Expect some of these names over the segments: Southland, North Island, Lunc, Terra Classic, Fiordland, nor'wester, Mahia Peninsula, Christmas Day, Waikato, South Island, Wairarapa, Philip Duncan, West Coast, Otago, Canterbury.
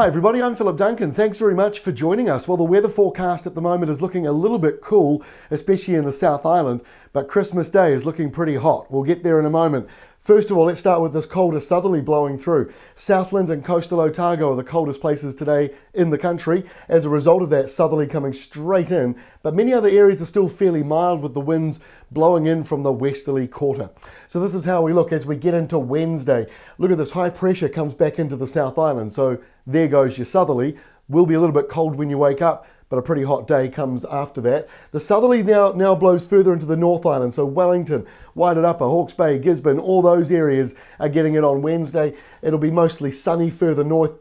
Hi everybody, I'm Philip Duncan. Thanks very much for joining us. Well, the weather forecast at the moment is looking a little bit cool, especially in the South Island, but Christmas Day is looking pretty hot. We'll get there in a moment. First of all, let's start with this colder southerly blowing through. Southland and coastal Otago are the coldest places today in the country as a result of that southerly coming straight in, but many other areas are still fairly mild with the winds blowing in from the westerly quarter. So this is how we look as we get into Wednesday. Look at this, high pressure comes back into the South Island, so there goes your southerly. Will be a little bit cold when you wake up, but a pretty hot day comes after that. The southerly now blows further into the North Island, so Wellington, Wairarapa, Hawke's Bay, Gisborne, all those areas are getting it on Wednesday. It'll be mostly sunny further north,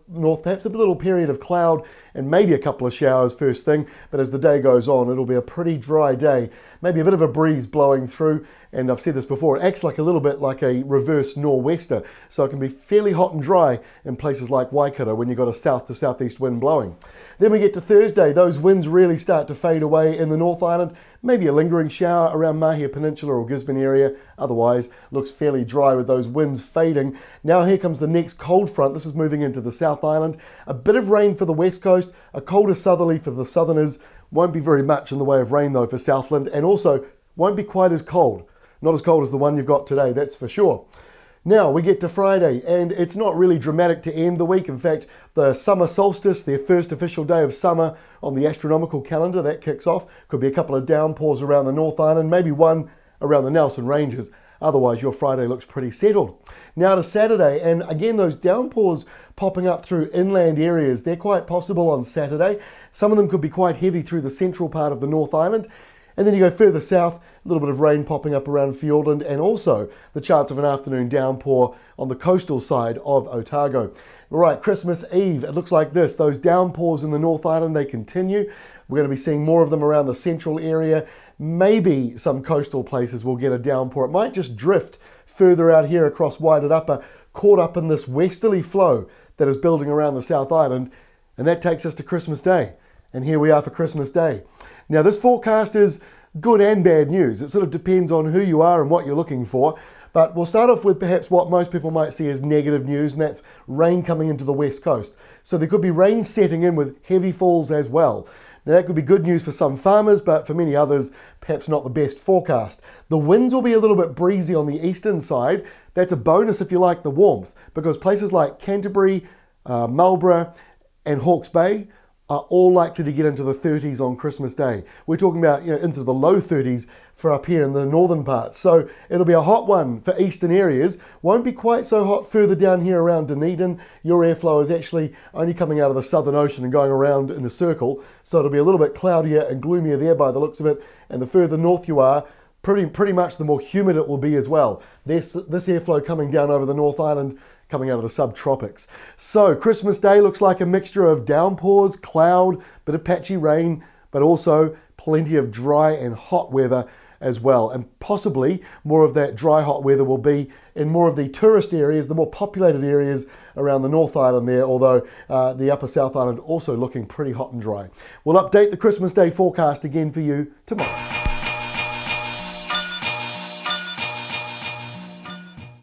perhaps a little period of cloud and maybe a couple of showers first thing, but as the day goes on, it'll be a pretty dry day. Maybe a bit of a breeze blowing through, and I've said this before, it acts like a little bit like a reverse nor'wester, so it can be fairly hot and dry in places like Waikato when you've got a south to southeast wind blowing. Then we get to Thursday, those winds really start to fade away in the North Island, maybe a lingering shower around Mahia Peninsula or Gisborne area, otherwise looks fairly dry with those winds fading. Now here comes the next cold front, this is moving into the South Island, a bit of rain for the west coast, a colder southerly for the southerners, won't be very much in the way of rain though for Southland, and also won't be quite as cold, not as cold as the one you've got today, that's for sure. Now we get to Friday, and it's not really dramatic to end the week. In fact, the summer solstice, their first official day of summer on the astronomical calendar, that kicks off. Could be a couple of downpours around the North Island, maybe one around the Nelson Ranges. Otherwise, your Friday looks pretty settled. Now to Saturday, and again, those downpours popping up through inland areas, they're quite possible on Saturday. Some of them could be quite heavy through the central part of the North Island. And then you go further south, a little bit of rain popping up around Fiordland, and also the chance of an afternoon downpour on the coastal side of Otago. Right, Christmas Eve, it looks like this. Those downpours in the North Island, they continue. We're going to be seeing more of them around the central area. Maybe some coastal places will get a downpour. It might just drift further out here across Wairarapa, caught up in this westerly flow that is building around the South Island. And that takes us to Christmas Day. And here we are for Christmas Day. Now this forecast is good and bad news. It sort of depends on who you are and what you're looking for. But we'll start off with perhaps what most people might see as negative news, and that's rain coming into the west coast. So there could be rain setting in with heavy falls as well. Now that could be good news for some farmers, but for many others, perhaps not the best forecast. The winds will be a little bit breezy on the eastern side. That's a bonus if you like the warmth, because places like Canterbury, Marlborough and Hawke's Bay are all likely to get into the 30s on Christmas Day. We're talking about, into the low 30s for up here in the northern parts. So it'll be a hot one for eastern areas. Won't be quite so hot further down here around Dunedin. Your airflow is actually only coming out of the Southern Ocean and going around in a circle. So it'll be a little bit cloudier and gloomier there by the looks of it. And the further north you are, pretty much the more humid it will be as well. This airflow coming down over the North Island, coming out of the subtropics. So Christmas Day looks like a mixture of downpours, cloud, bit of patchy rain, but also plenty of dry and hot weather as well. And possibly more of that dry, hot weather will be in more of the tourist areas, the more populated areas around the North Island there, although the upper South Island also looking pretty hot and dry. We'll update the Christmas Day forecast again for you tomorrow.